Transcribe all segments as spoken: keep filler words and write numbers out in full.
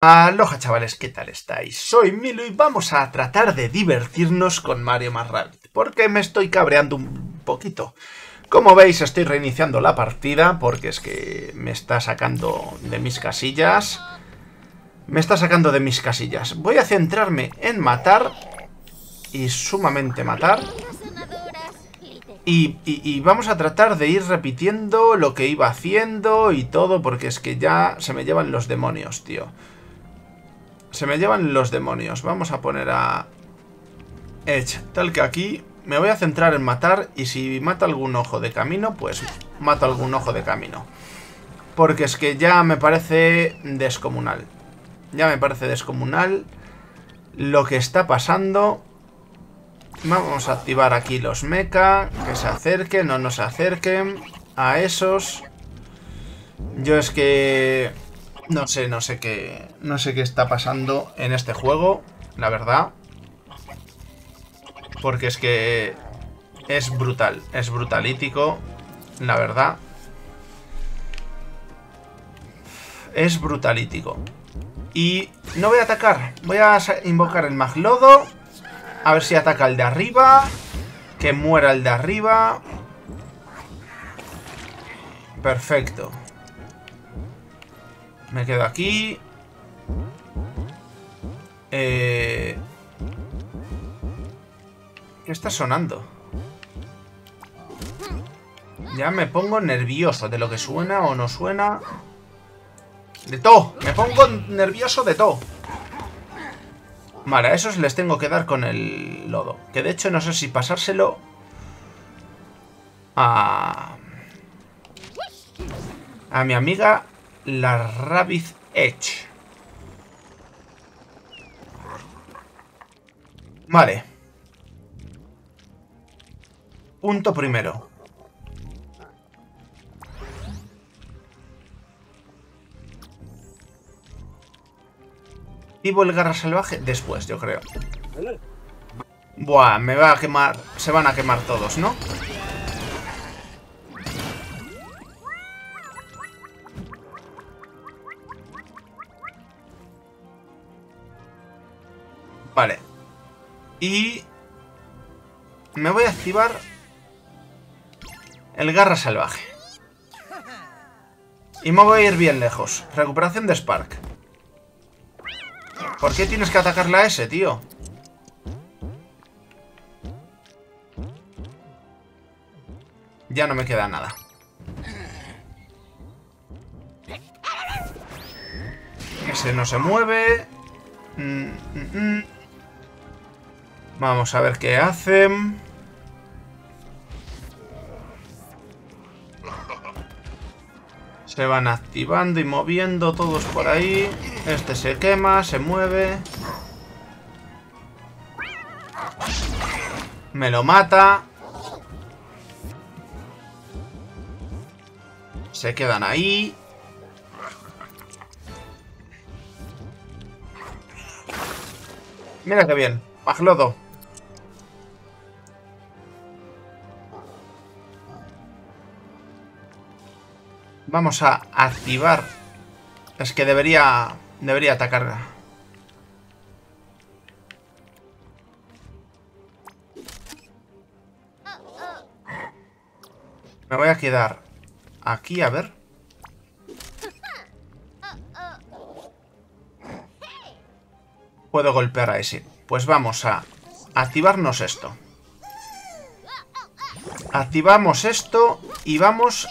Aloha chavales, ¿qué tal estáis? Soy Milo y vamos a tratar de divertirnos con Mario más Rabbids, porque me estoy cabreando un poquito. Como veis, estoy reiniciando la partida porque es que me está sacando de mis casillas. Me está sacando de mis casillas. Voy a centrarme en matar y sumamente matar. Y, y, y vamos a tratar de ir repitiendo lo que iba haciendo y todo porque es que ya se me llevan los demonios, tío. Se me llevan los demonios. Vamos a poner a Edge. Tal que aquí me voy a centrar en matar. Y si mato algún ojo de camino, pues mato algún ojo de camino. Porque es que ya me parece descomunal. Ya me parece descomunal lo que está pasando. Vamos a activar aquí los mecha. Que se acerquen, no nos acerquen. A esos. Yo es que... No sé, no sé qué. No sé qué está pasando en este juego, la verdad. Porque es que es brutal, es brutalítico, la verdad. Es brutalítico. Y no voy a atacar. Voy a invocar el Maglodo. A ver si ataca el de arriba. Que muera el de arriba. Perfecto. Me quedo aquí. Eh... ¿Qué está sonando? Ya me pongo nervioso de lo que suena o no suena. De todo. Me pongo nervioso de todo. Vale, a esos les tengo que dar con el lodo. Que de hecho no sé si pasárselo a... a mi amiga... la Rabbids Edge. Vale. Punto primero. Vivo el Garra Salvaje después, yo creo. Buah, me va a quemar. Se van a quemar todos, ¿no? Vale. Y me voy a activar el Garra Salvaje. Y me voy a ir bien lejos. Recuperación de Spark. ¿Por qué tienes que atacar la S, tío? Ya no me queda nada. Ese no se mueve. Mm, mm, mm. Vamos a ver qué hacen. Se van activando y moviendo todos por ahí. Este se quema, se mueve. Me lo mata. Se quedan ahí. Mira qué bien. Maglodo. Vamos a activar. Es que debería... Debería atacarla. Me voy a quedar aquí, a ver. Puedo golpear a ese. Pues vamos a activarnos esto. Activamos esto y vamos...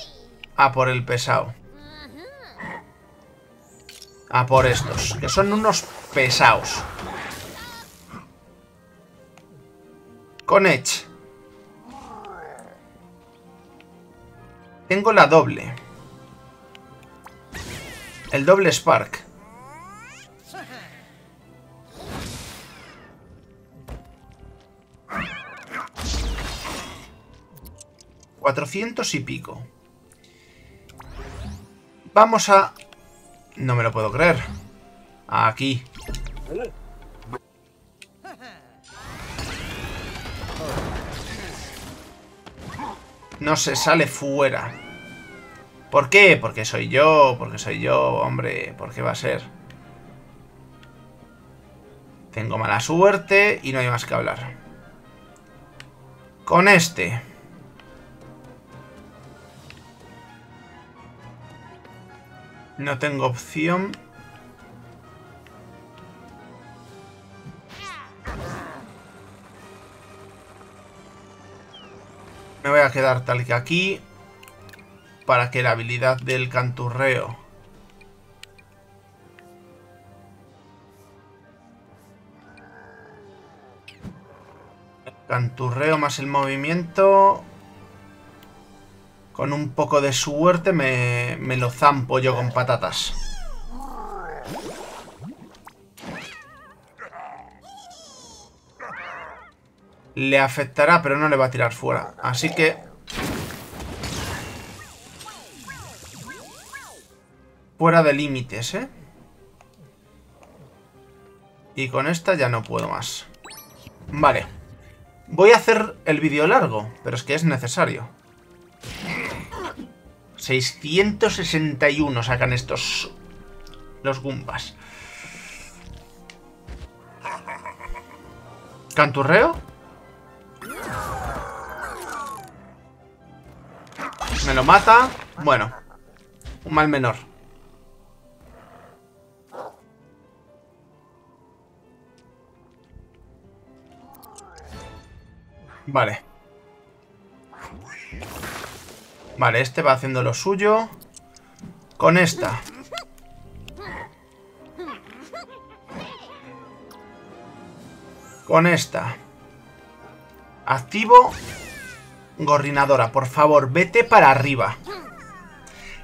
a por el pesado. A por estos. Que son unos pesados. Con Edge. Tengo la doble. El doble Spark. Cuatrocientos y pico. Vamos a... No me lo puedo creer. Aquí. No se sale fuera. ¿Por qué? Porque soy yo, porque soy yo, hombre. ¿Por qué va a ser? Tengo mala suerte y no hay más que hablar. Con este. No tengo opción. Me voy a quedar tal que aquí. Para que la habilidad del canturreo Canturreo más el movimiento. Con un poco de suerte me, me lo zampo yo con patatas. Le afectará, pero no le va a tirar fuera. Así que... fuera de límites, ¿eh? Y con esta ya no puedo más. Vale. Voy a hacer el vídeo largo, pero es que es necesario. seiscientos sesenta y uno sacan estos... los Goombas. ¿Canturreo? Me lo mata. Bueno. Un mal menor. Vale. Vale, este va haciendo lo suyo. Con esta. Con esta. Activo. Gorrinadora, por favor, vete para arriba.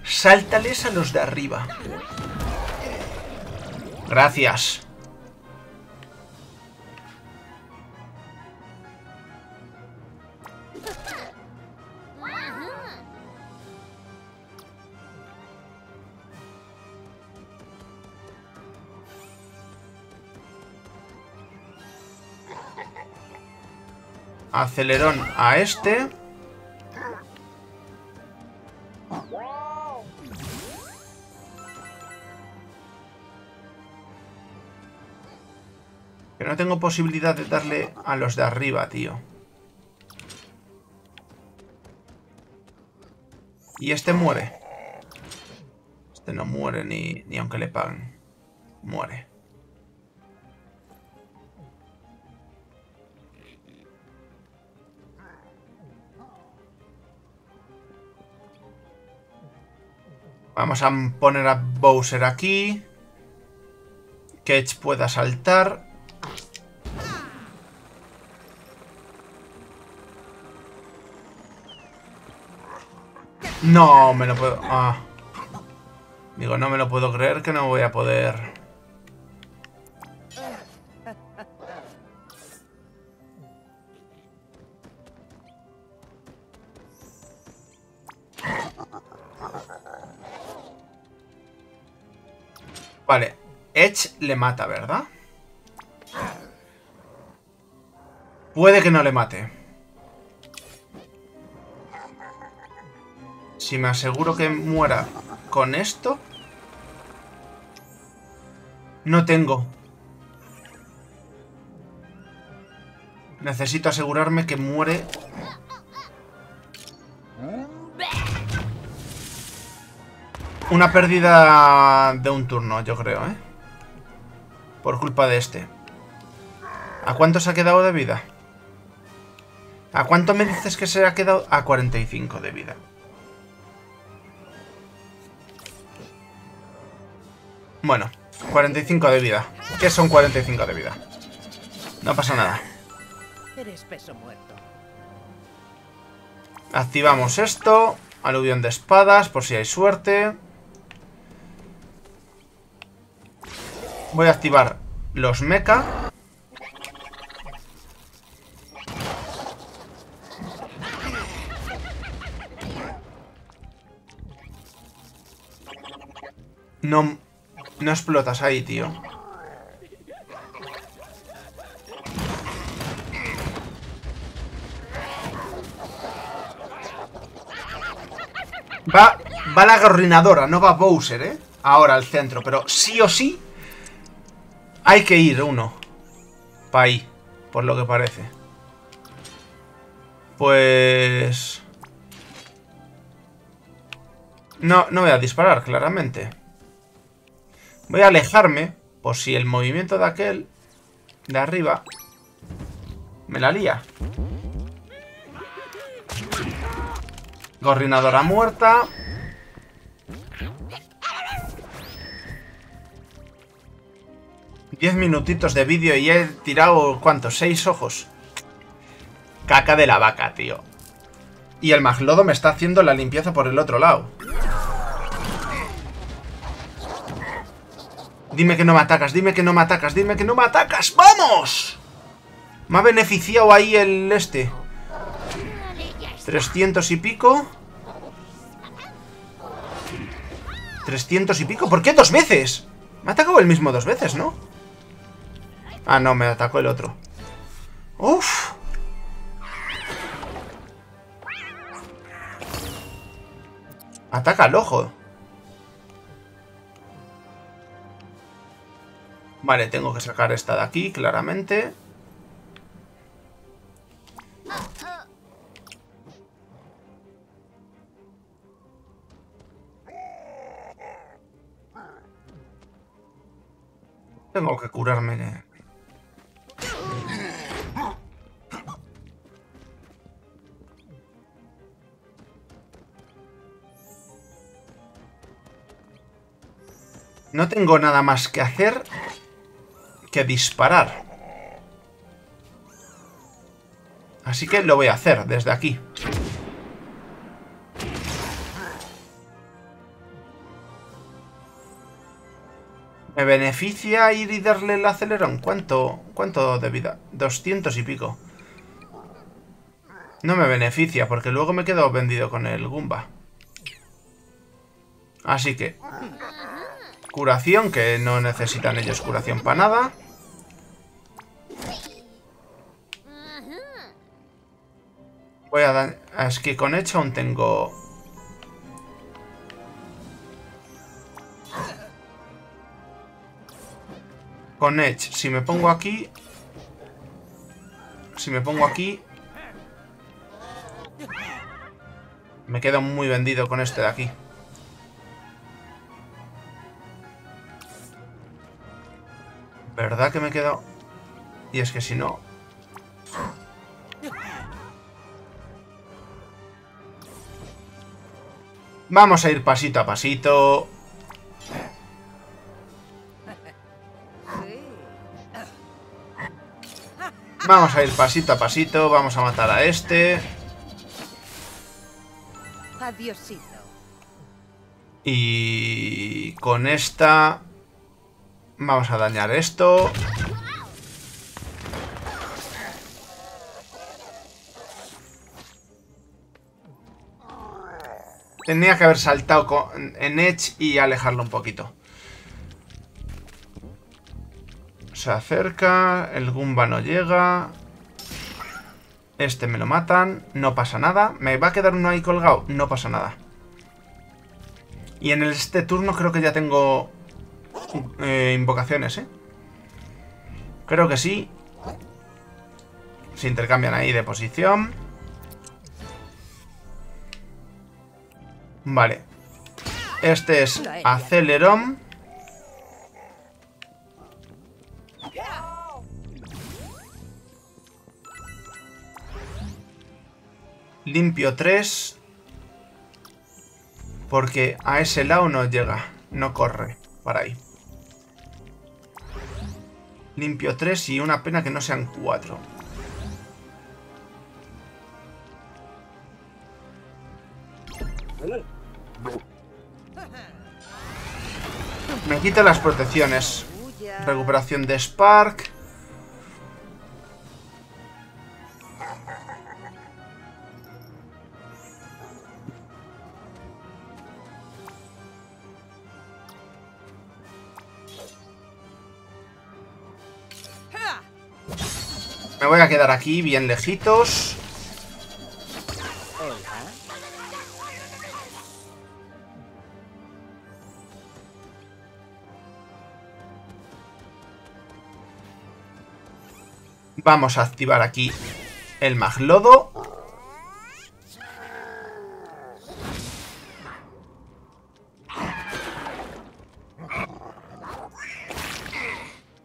Sáltales a los de arriba. Gracias. Acelerón a este. Que no tengo posibilidad de darle a los de arriba, tío. Y este muere. Este no muere ni, ni aunque le paguen. Muere. Vamos a poner a Bowser aquí. Que Edge pueda saltar. No, me lo puedo... Ah. Digo, no me lo puedo creer que no voy a poder... Vale, Edge le mata, ¿verdad? Puede que no le mate. Si me aseguro que muera con esto... No tengo. Necesito asegurarme que muere... Una pérdida de un turno, yo creo, ¿eh? Por culpa de este. ¿A cuánto se ha quedado de vida? ¿A cuánto me dices que se ha quedado? A cuarenta y cinco de vida. Bueno, cuarenta y cinco de vida. ¿Qué son cuarenta y cinco de vida? No pasa nada. Eres peso muerto. Activamos esto. Aluvión de espadas, por si hay suerte. Voy a activar los mecha. No, no explotas ahí, tío. Va, va la Gorrinadora, no va Bowser, ¿eh? Ahora al centro, pero sí o sí... Hay que ir uno. para ahí, por lo que parece. Pues... No, no voy a disparar, claramente. Voy a alejarme, por si el movimiento de aquel, de arriba, me la lía. Gorrinadora muerta. Diez minutitos de vídeo y he tirado, ¿cuánto? Seis ojos. Caca de la vaca, tío. Y el Maglodo me está haciendo la limpieza por el otro lado. Dime que no me atacas, dime que no me atacas, dime que no me atacas. ¡Vamos! Me ha beneficiado ahí el este. trescientos y pico. trescientos y pico. ¿Por qué dos veces? Me ha atacado el mismo dos veces, ¿no? Ah, no, me atacó el otro. Uf. Ataca al ojo. Vale, tengo que sacar esta de aquí, claramente. Tengo que curarme... No tengo nada más que hacer que disparar. Así que lo voy a hacer desde aquí. Me beneficia ir y darle el acelerón. ¿Cuánto, cuánto de vida? doscientos y pico. No me beneficia porque luego me quedo vendido con el Goomba. Así que... Curación, que no necesitan ellos curación para nada. Voy a dar... Es que con hecho aún tengo... Con Edge, si me pongo aquí... Si me pongo aquí... Me quedo muy vendido con este de aquí. ¿Verdad que me he quedado? Y es que si no... Vamos a ir pasito a pasito. Vamos a ir pasito a pasito. Vamos a matar a este. Y... Con esta... Vamos a dañar esto. Tenía que haber saltado con, en Edge y alejarlo un poquito. Se acerca, el Goomba no llega. Este me lo matan, no pasa nada. Me va a quedar uno ahí colgado, no pasa nada. Y en este turno creo que ya tengo... Eh, invocaciones, ¿eh? Creo que sí. Se intercambian ahí de posición. Vale. Este es acelerón. Limpio tres. Porque a ese lado no llega. No corre para ahí. Limpio tres y una pena que no sean cuatro. Me quita las protecciones. Recuperación de Spark. Me voy a quedar aquí bien lejitos. Vamos a activar aquí el Maglodo.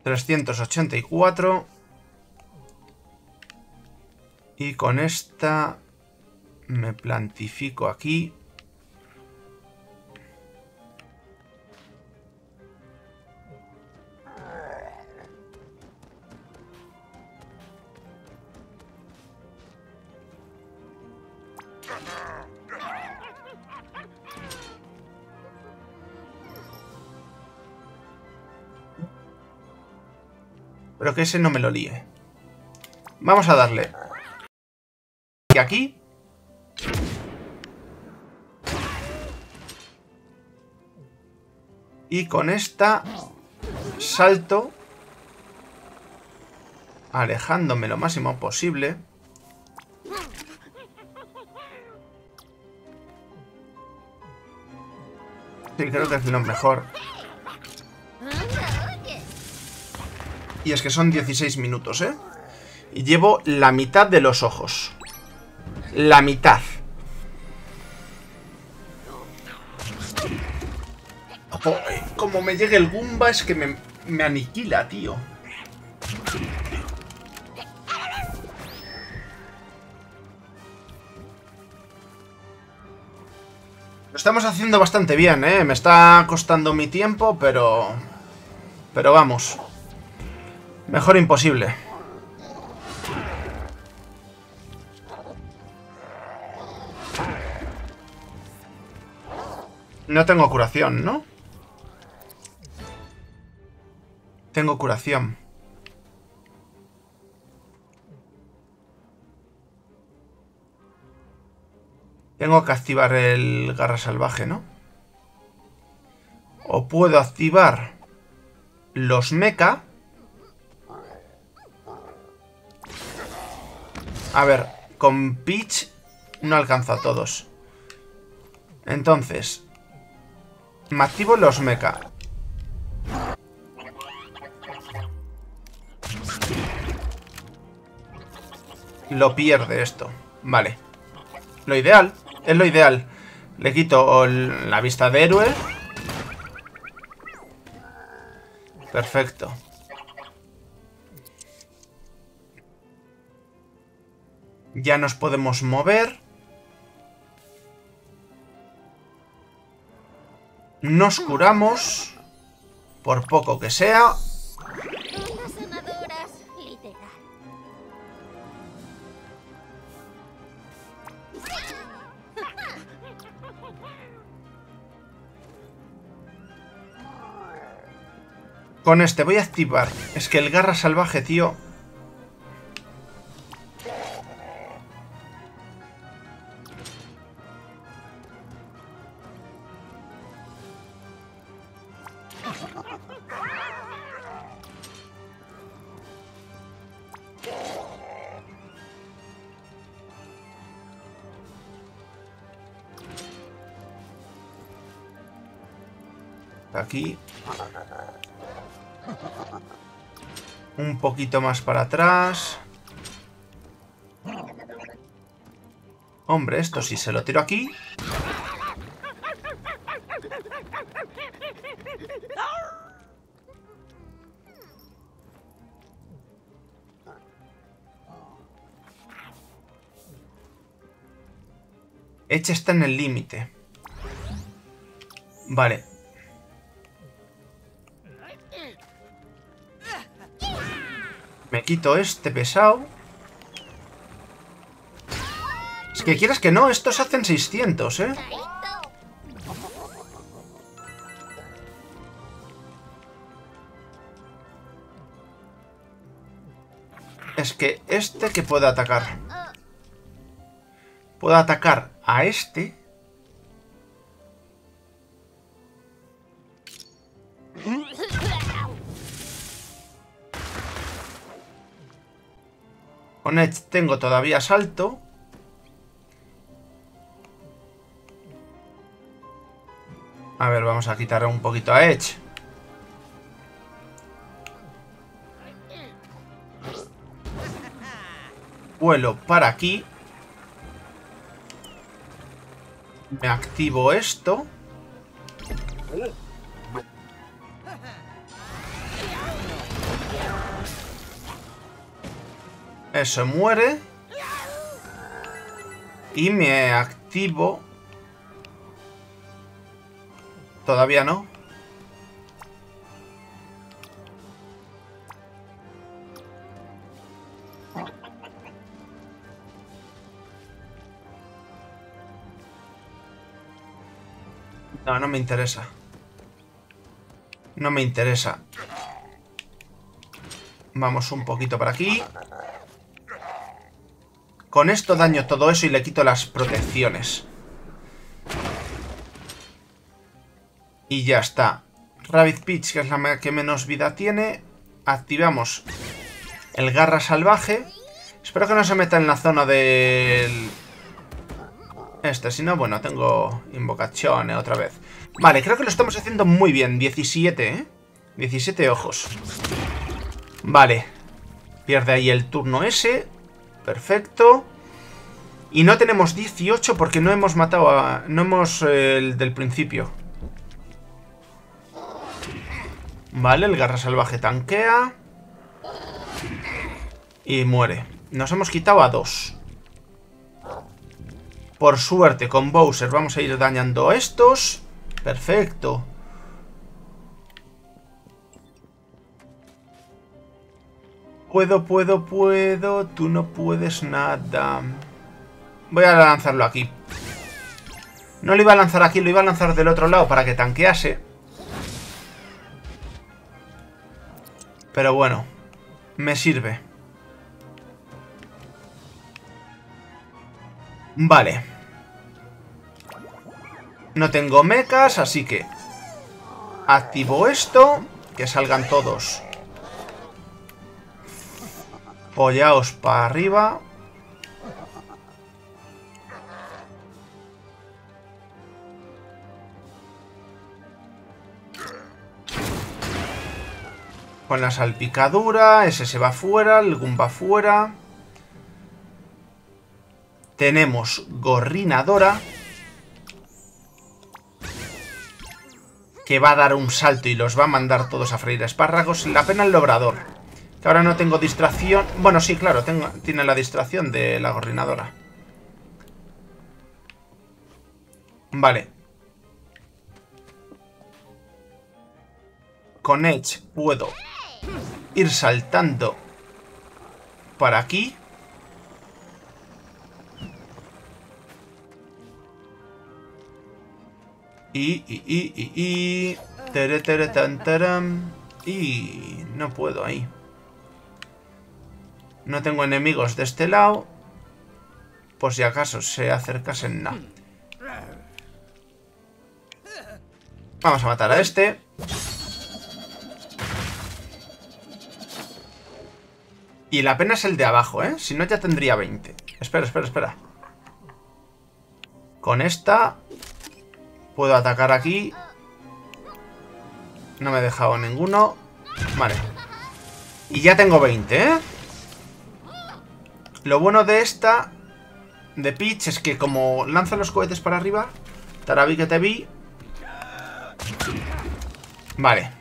trescientos ochenta y cuatro. Y con esta me plantifico aquí. Pero que ese no me lo líe. Vamos a darle. Y aquí. Y con esta salto, alejándome lo máximo posible. Sí, creo que es lo mejor. Y es que son dieciséis minutos, ¿eh? Y llevo la mitad de los ojos. La mitad. Oh, como me llegue el Goomba es que me, me aniquila, tío. Lo estamos haciendo bastante bien, ¿eh? Me está costando mi tiempo, pero... Pero vamos... Mejor imposible. No tengo curación, ¿no? Tengo curación. Tengo que activar el Garra Salvaje, ¿no? O puedo activar los mecha. A ver, con Peach no alcanzo a todos. Entonces, me activo los mecha. Lo pierde esto. Vale. Lo ideal, es lo ideal. Le quito la vista de héroe. Perfecto. Ya nos podemos mover. Nos curamos. Por poco que sea. Con este voy a activar. Es que el Garra Salvaje, tío... Aquí un poquito más para atrás. Hombre, esto sí se lo tiro aquí. Eche está en el límite. Vale. Me quito este pesado. Es que quieras que no, estos hacen seiscientos, ¿eh? Es que este que puede atacar. Puedo atacar a este. Con Edge tengo todavía salto. A ver, vamos a quitar un poquito a Edge. vuelo para aquí. Me activo esto. Eso muere. Y me activo. Todavía no. No, no me interesa. No me interesa. Vamos un poquito para aquí. Con esto daño todo eso y le quito las protecciones. Y ya está. Rabbids Peach, que es la que menos vida tiene. Activamos el Garra Salvaje. Espero que no se meta en la zona del... Este, si no, bueno, tengo invocaciones otra vez. Vale, creo que lo estamos haciendo muy bien. diecisiete, ¿eh? diecisiete ojos. Vale. Pierde ahí el turno ese. Perfecto. Y no tenemos dieciocho porque no hemos matado a... No hemos... Eh, el del principio. Vale, el Garra Salvaje tanquea. Y muere. Nos hemos quitado a dos. Por suerte, con Bowser vamos a ir dañando a estos. Perfecto. Puedo, puedo, puedo. Tú no puedes nada. Voy a lanzarlo aquí. No lo iba a lanzar aquí, lo iba a lanzar del otro lado para que tanquease. Pero bueno, me sirve. Vale. No tengo mechas, así que activo esto. Que salgan todos. Pollaos para arriba. Con la salpicadura. Ese se va fuera. El Goomba va fuera. Tenemos Gorrinadora, que va a dar un salto y los va a mandar todos a freír espárragos. La pena el Labrador, que ahora no tengo distracción. Bueno, sí, claro, tengo, tiene la distracción de la Gorrinadora. Vale. Con Edge puedo ir saltando para aquí. Y, y, y, y, y... Tere, tere, tan, taram. Y... no puedo ahí. No tengo enemigos de este lado. Por si acaso se acercasen nada. Vamos a matar a este. Y la pena es el de abajo, ¿eh? Si no ya tendría veinte. Espera, espera, espera. Con esta... puedo atacar aquí. No me he dejado ninguno. Vale. Y ya tengo veinte, ¿eh? Lo bueno de esta... de Peach es que como lanza los cohetes para arriba... Tarabi que te vi. Vale.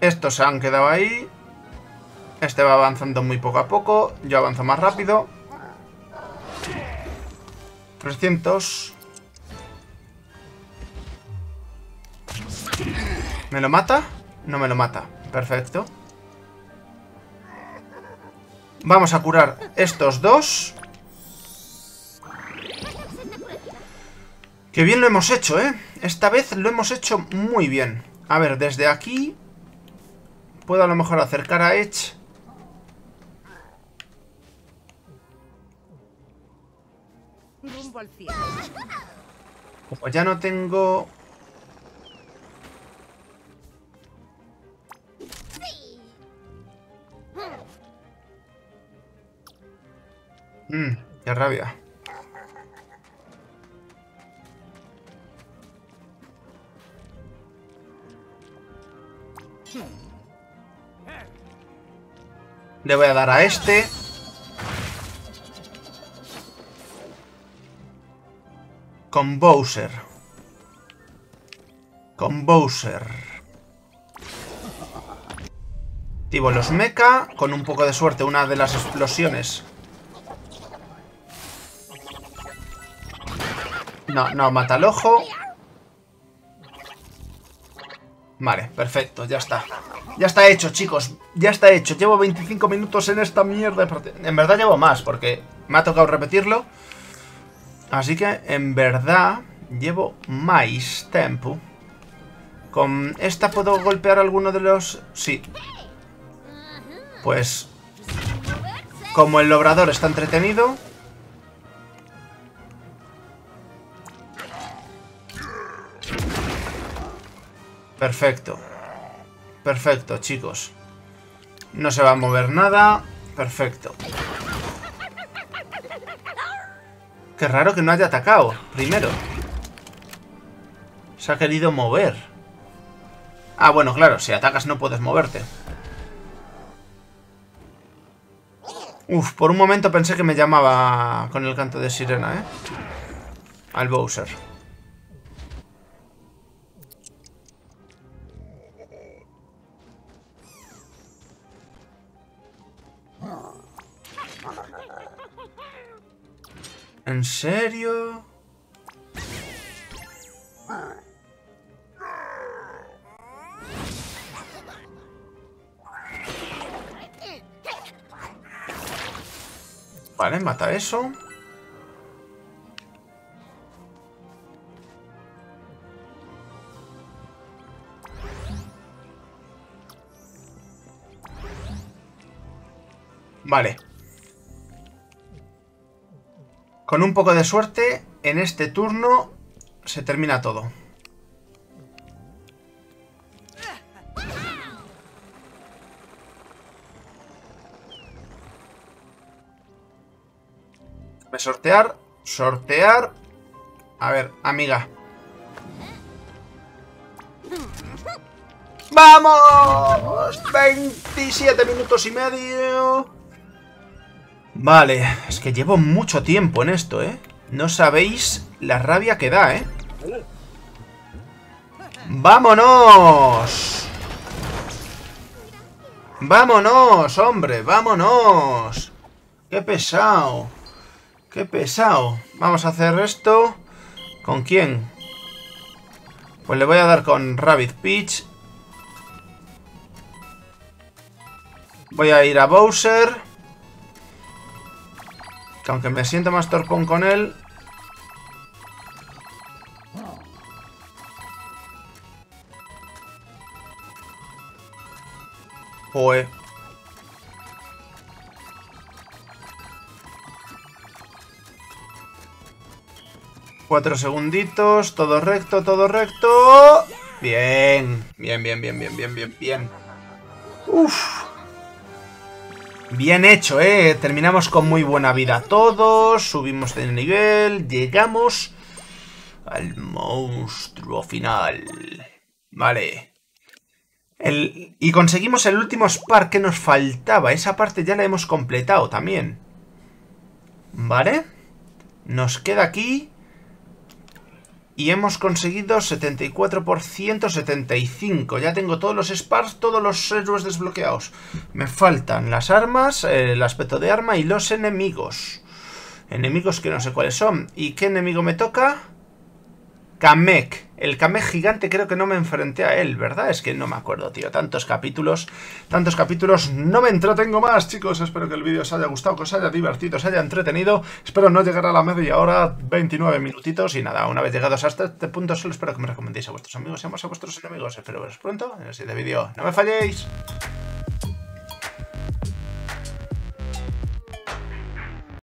Estos se han quedado ahí. Este va avanzando muy poco a poco. Yo avanzo más rápido. trescientos. ¿Me lo mata? No me lo mata. Perfecto. Vamos a curar estos dos. Que bien lo hemos hecho, ¿eh? Esta vez lo hemos hecho muy bien. A ver, desde aquí... puedo a lo mejor acercar a Edge... Como ya no tengo... Mmm, qué rabia. Le voy a dar a este. Con Bowser. Con Bowser. Activo los mecha. Con un poco de suerte una de las explosiones. No, no, mata al ojo. Vale, perfecto, ya está. Ya está hecho, chicos. Ya está hecho. Llevo veinticinco minutos en esta mierda. En verdad llevo más, porque me ha tocado repetirlo. Así que, en verdad, llevo más tiempo. ¿Con esta puedo golpear alguno de los...? Sí. Pues... como el obrador está entretenido... Perfecto. Perfecto, chicos. No se va a mover nada. Perfecto. Qué raro que no haya atacado primero. Se ha querido mover. Ah, bueno, claro, si atacas no puedes moverte. Uf, por un momento pensé que me llamaba con el canto de sirena, ¿eh? Al Bowser. ¿En serio? Vale, mata eso. Vale. Con un poco de suerte, en este turno se termina todo. Voy a sortear, sortear. A ver, amiga. ¡Vamos! veintisiete minutos y medio. Vale, es que llevo mucho tiempo en esto, ¿eh? No sabéis la rabia que da, ¿eh? ¡Vámonos! ¡Vámonos, hombre! ¡Vámonos! ¡Qué pesado! ¡Qué pesado! Vamos a hacer esto... ¿Con quién? Pues le voy a dar con Rabbid Peach. Voy a ir a Bowser... que aunque me siento más torpón con él... Joder. Cuatro segunditos, todo recto, todo recto... Bien, bien, bien, bien, bien, bien, bien, bien. Uff. Bien hecho, eh. Terminamos con muy buena vida todos. Subimos de nivel. Llegamos al monstruo final. Vale. El... Y conseguimos el último Spark que nos faltaba. Esa parte ya la hemos completado también. Vale. Nos queda aquí. Y hemos conseguido setenta y cuatro por ciento, setenta y cinco. Ya tengo todos los Sparks, todos los héroes desbloqueados. Me faltan las armas, el aspecto de arma y los enemigos. Enemigos que no sé cuáles son. ¿Y qué enemigo me toca? Kamek. El Kamek gigante creo que no me enfrenté a él, ¿verdad? Es que no me acuerdo, tío. Tantos capítulos, tantos capítulos. No me entretengo más, chicos. Espero que el vídeo os haya gustado, que os haya divertido, os haya entretenido. Espero no llegar a la media hora, veintinueve minutitos. Y nada, una vez llegados hasta este punto, solo espero que me recomendéis a vuestros amigos y a vuestros enemigos. Espero veros pronto en el siguiente vídeo. ¡No me falléis!